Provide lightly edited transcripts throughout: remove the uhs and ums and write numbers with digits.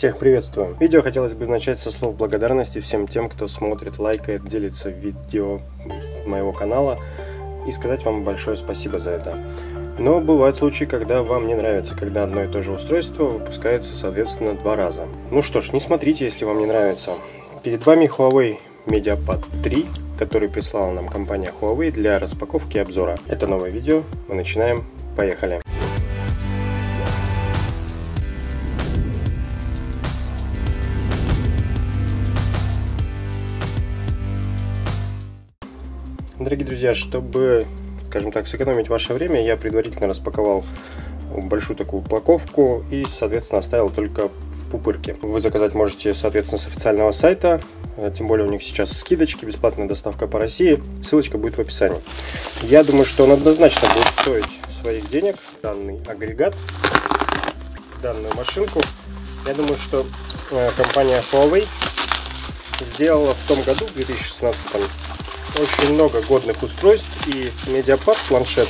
Всех приветствую! Видео хотелось бы начать со слов благодарности всем тем, кто смотрит, лайкает, делится видео моего канала, и сказать вам большое спасибо за это. Но бывают случаи, когда вам не нравится, когда одно и то же устройство выпускается, соответственно, два раза. Ну что ж, не смотрите, если вам не нравится. Перед вами Huawei MediaPad 3, который прислала нам компания Huawei для распаковки и обзора. Это новое видео, мы начинаем, поехали! Дорогие друзья, чтобы, скажем так, сэкономить ваше время, я предварительно распаковал большую такую упаковку и, соответственно, оставил только в пупырке. Вы заказать можете, соответственно, с официального сайта, тем более у них сейчас скидочки, бесплатная доставка по России, ссылочка будет в описании. Я думаю, что он однозначно будет стоить своих денег, данный агрегат, данную машинку. Я думаю, что компания Huawei сделала в том году, в 2016-м, очень много годных устройств, и MediaPad планшет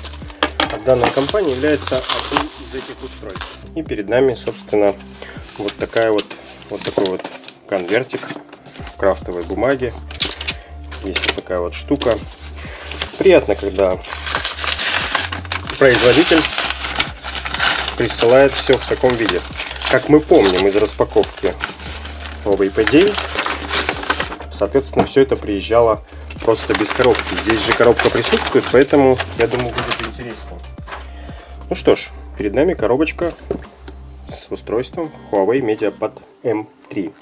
от данной компании является одним из этих устройств. И перед нами, собственно, вот такой вот конвертик в крафтовой бумаге. Есть вот такая вот штука. Приятно, когда производитель присылает все в таком виде. Как мы помним из распаковки Huawei P9, соответственно, все это приезжало просто без коробки. Здесь же коробка присутствует, поэтому, я думаю, будет интересно. Ну что ж, перед нами коробочка с устройством Huawei MediaPad M3.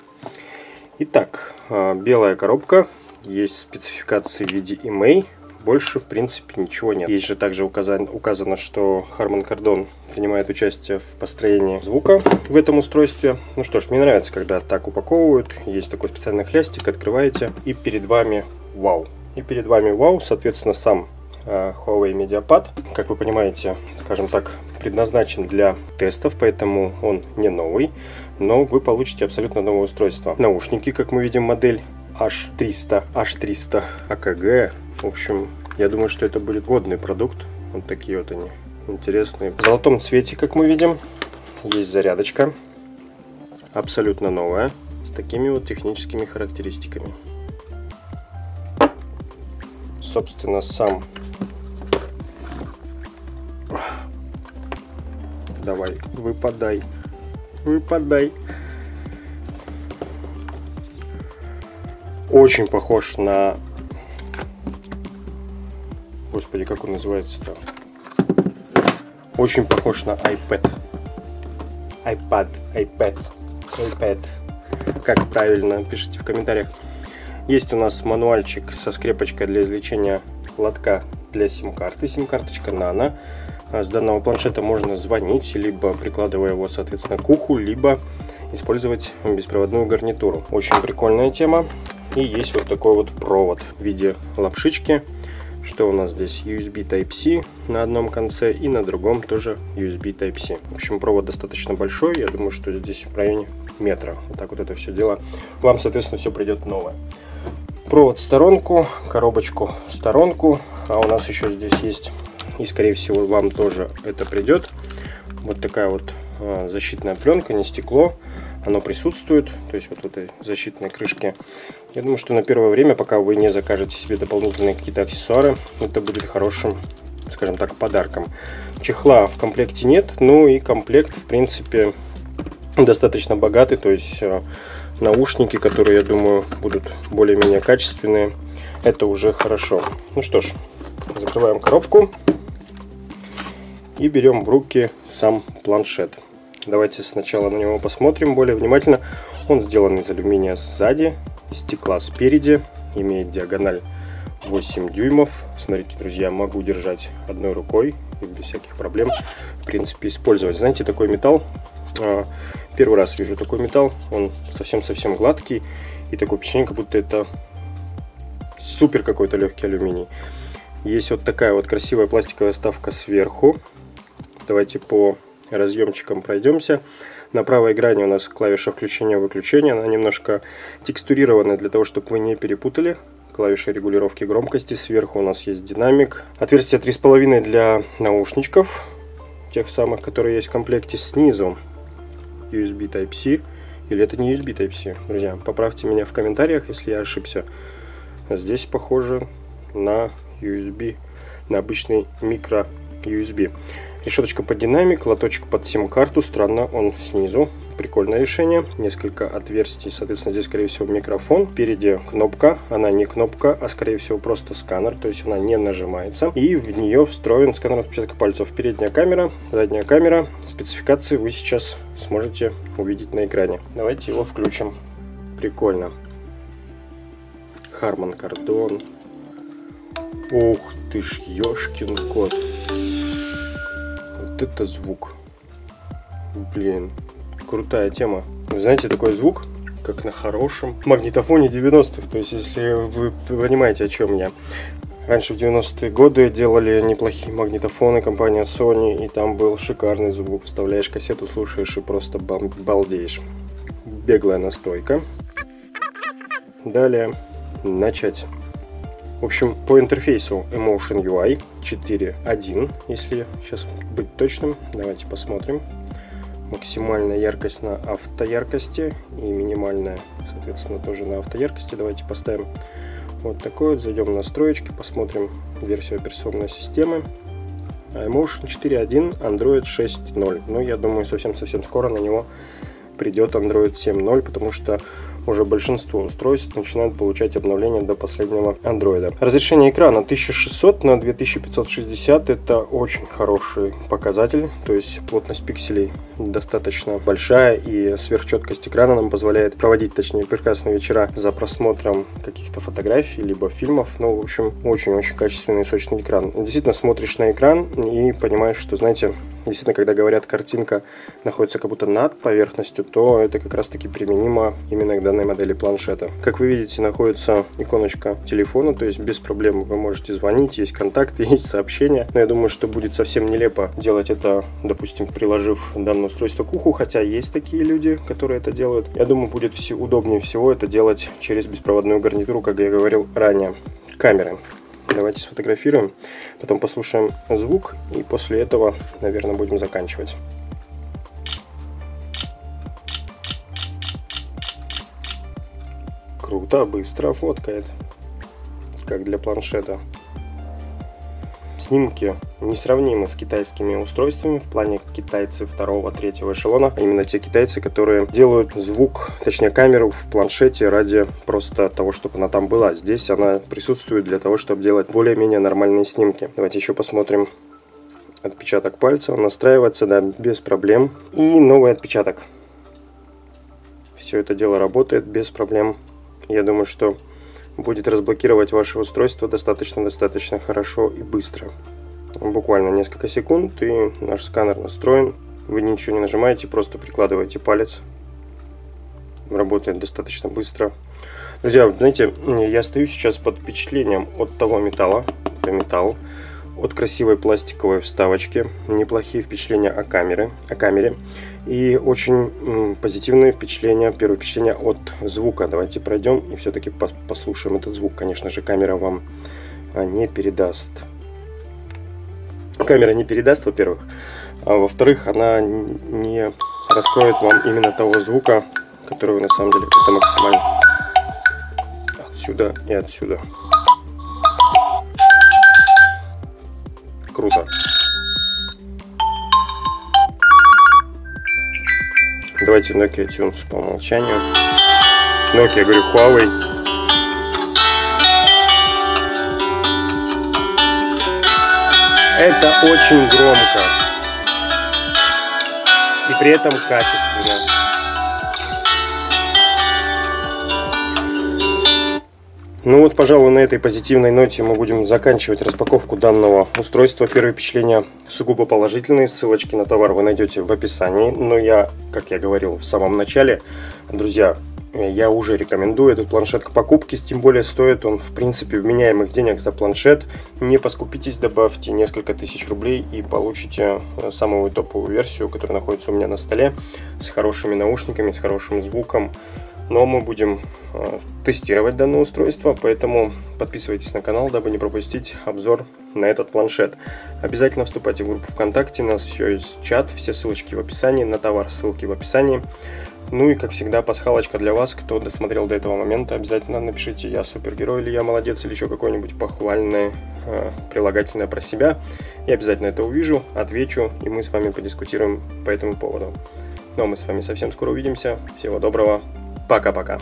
Итак, белая коробка, есть спецификации в виде EMEI, больше, в принципе, ничего нет. Есть же также указано, что Harman Kardon принимает участие в построении звука в этом устройстве. Ну что ж, мне нравится, когда так упаковывают. Есть такой специальный хлястик, открываете, и перед вами вау. И перед вами вау, соответственно, сам Huawei MediaPad, как вы понимаете, скажем так, предназначен для тестов, поэтому он не новый, но вы получите абсолютно новое устройство. Наушники, как мы видим, модель H300 AKG. В общем, я думаю, что это будет годный продукт. Вот такие вот они интересные. В золотом цвете, как мы видим, есть зарядочка, абсолютно новая, с такими вот техническими характеристиками. Собственно, сам давай, выпадай. Очень похож на, господи, как он называется-то, очень похож на iPad. Как правильно, пишите в комментариях. Есть у нас мануальчик со скрепочкой для извлечения лотка для сим-карты, сим-карточка Nano. С данного планшета можно звонить, либо прикладывая его, соответственно, к уху, либо использовать беспроводную гарнитуру. Очень прикольная тема. И есть вот такой вот провод в виде лапшички. Что у нас здесь? USB Type-C на одном конце и на другом тоже USB Type-C. В общем, провод достаточно большой, я думаю, что здесь в районе метра. Вот так вот это все дело. Вам, соответственно, все придет новое. Провод в сторонку, коробочку в сторонку, а у нас еще здесь есть, и скорее всего вам тоже это придет, вот такая вот защитная пленка, не стекло, оно присутствует, то есть вот в этой защитной крышке. Я думаю, что на первое время, пока вы не закажете себе дополнительные какие-то аксессуары, это будет хорошим, скажем так, подарком. Чехла в комплекте нет, ну и комплект, в принципе, достаточно богатый, то есть наушники, которые, я думаю, будут более-менее качественные, это уже хорошо. Ну что ж, закрываем коробку и берем в руки сам планшет. Давайте сначала на него посмотрим более внимательно. Он сделан из алюминия сзади, стекла спереди, имеет диагональ 8 дюймов. Смотрите, друзья, могу держать одной рукой и без всяких проблем, в принципе, использовать. Знаете, такой металл, первый раз вижу такой металл, он совсем-совсем гладкий, и такое впечатление, как будто это супер какой-то легкий алюминий. Есть вот такая вот красивая пластиковая вставка сверху. Давайте по разъемчикам пройдемся. На правой грани у нас клавиша включения-выключения, она немножко текстурированная для того, чтобы вы не перепутали. Клавиша регулировки громкости, сверху у нас есть динамик. Отверстие 3,5 для наушничков, тех самых, которые есть в комплекте. Снизу USB Type-C Или это не USB Type-C, друзья? Поправьте меня в комментариях, если я ошибся. Здесь похоже на USB, на обычный микро USB. Решеточка под динамик, лоточек под сим-карту. Странно, он снизу. Прикольное решение. Несколько отверстий, соответственно, здесь, скорее всего, микрофон. Впереди кнопка. Она не кнопка, а, скорее всего, просто сканер. То есть она не нажимается. И в нее встроен сканер отпечатка пальцев. Передняя камера, задняя камера. Спецификации вы сейчас сможете увидеть на экране. Давайте его включим. Прикольно. Harman Kardon. Ух ты ж, ёшкин кот. Вот это звук. Блин. Крутая тема. Вы знаете, такой звук, как на хорошем магнитофоне 90-х. То есть, если вы понимаете, о чем я. Раньше в 90-е годы делали неплохие магнитофоны, компания Sony, и там был шикарный звук. Вставляешь кассету, слушаешь и просто балдеешь. Беглая настройка. Далее. Начать. В общем, по интерфейсу Emotion UI 4.1, если сейчас быть точным. Давайте посмотрим. Максимальная яркость на автояркости и минимальная, соответственно, тоже на автояркости. Давайте поставим вот такой вот. Зайдем в настройки, посмотрим версию операционной системы. Emotion 4.1, Android 6.0. Ну, я думаю, совсем-совсем скоро на него придет Android 7.0, потому что уже большинство устройств начинают получать обновления до последнего Android. Разрешение экрана 1600 на 2560, это очень хороший показатель, то есть плотность пикселей достаточно большая, и сверхчеткость экрана нам позволяет проводить, точнее, прекрасные вечера за просмотром каких-то фотографий, либо фильмов. Ну, в общем, очень-очень качественный и сочный экран. Действительно, смотришь на экран и понимаешь, что, знаете, действительно, когда говорят, картинка находится как будто над поверхностью, то это как раз-таки применимо именно к данной модели планшета. Как вы видите, находится иконочка телефона, то есть без проблем вы можете звонить, есть контакты, есть сообщения. Но я думаю, что будет совсем нелепо делать это, допустим, приложив данное устройство к уху, хотя есть такие люди, которые это делают. Я думаю, будет удобнее всего это делать через беспроводную гарнитуру, как я говорил ранее. Камеры. Давайте сфотографируем, потом послушаем звук, и после этого, наверное, будем заканчивать. Круто, быстро фоткает, как для планшета. Снимки несравнимы с китайскими устройствами в плане китайцы 2-3 эшелона. Именно те китайцы, которые делают звук, точнее камеру в планшете ради просто того, чтобы она там была. Здесь она присутствует для того, чтобы делать более-менее нормальные снимки. Давайте еще посмотрим отпечаток пальца. Он настраивается, да, без проблем. И новый отпечаток. Все это дело работает без проблем. Я думаю, что будет разблокировать ваше устройство достаточно хорошо и быстро. Буквально несколько секунд, и наш сканер настроен. Вы ничего не нажимаете, просто прикладываете палец. Работает достаточно быстро. Друзья, знаете, я стою сейчас под впечатлением от того металла, это металл, от красивой пластиковой вставочки, неплохие впечатления о камере и очень позитивные впечатления, первое впечатление от звука. Давайте пройдем и все-таки послушаем этот звук. Конечно же, камера вам не передаст. Камера не передаст, во-первых, а во-вторых, она не раскроет вам именно того звука, который вы на самом деле это максимально отсюда и отсюда. Круто. Давайте Nokia Tunes по умолчанию. Nokia, говорю, Huawei. Это очень громко. И при этом качественно. Ну вот, пожалуй, на этой позитивной ноте мы будем заканчивать распаковку данного устройства. Первые впечатления сугубо положительные. Ссылочки на товар вы найдете в описании. Но я, как я говорил в самом начале, друзья, я уже рекомендую этот планшет к покупке, тем более стоит он, в принципе, вменяемых денег за планшет. Не поскупитесь, добавьте несколько тысяч рублей и получите самую топовую версию, которая находится у меня на столе, с хорошими наушниками, с хорошим звуком. Но мы будем тестировать данное устройство, поэтому подписывайтесь на канал, дабы не пропустить обзор на этот планшет. Обязательно вступайте в группу ВКонтакте, у нас еще есть чат, все ссылочки в описании, на товар ссылки в описании. Ну и как всегда пасхалочка для вас, кто досмотрел до этого момента, обязательно напишите, я супергерой или я молодец, или еще какое-нибудь похвальное прилагательное про себя. Я обязательно это увижу, отвечу, и мы с вами подискутируем по этому поводу. Ну а мы с вами совсем скоро увидимся, всего доброго, пока-пока.